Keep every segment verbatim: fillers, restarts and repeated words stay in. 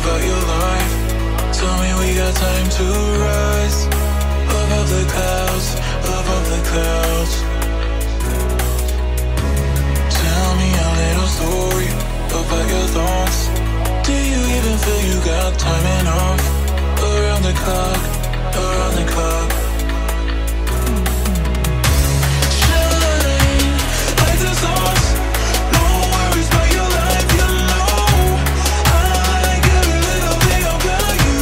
about your life. Tell me we got time to rise above the clouds, above the clouds. Tell me a little story about your thoughts. Do you even feel you got time enough? Around the clock, around the clock. Shine like the stars. No worries about your life, you know. I like every little thing about you.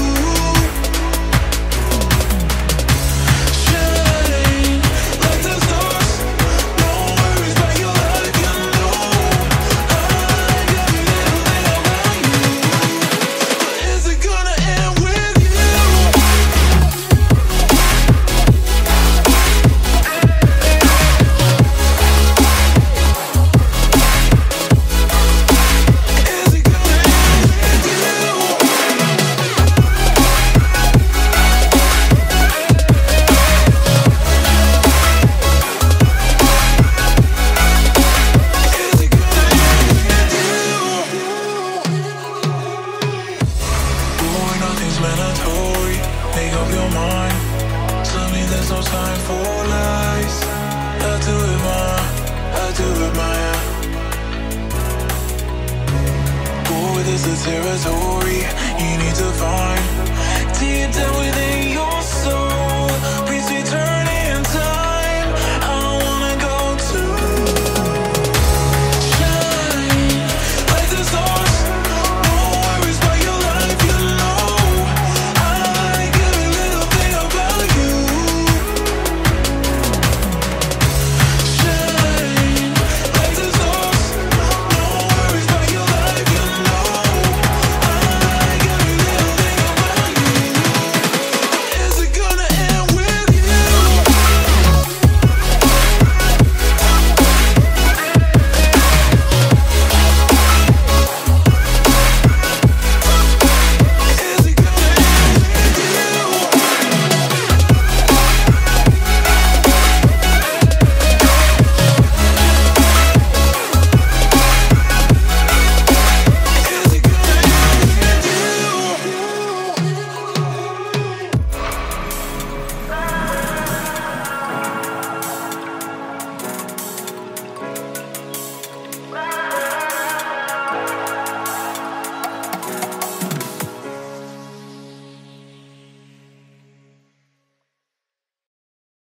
Shine like the stars. No worries about your life, you know. I like every little thing about you. But is it gonna end with you? Is it gonna end with you? Is it gonna end with you? Boy, nothing's mandatory. Make up your mind. Tell me there's no time for lies. I do it my, I do it my. Boy, this is territory you need to find deep down within your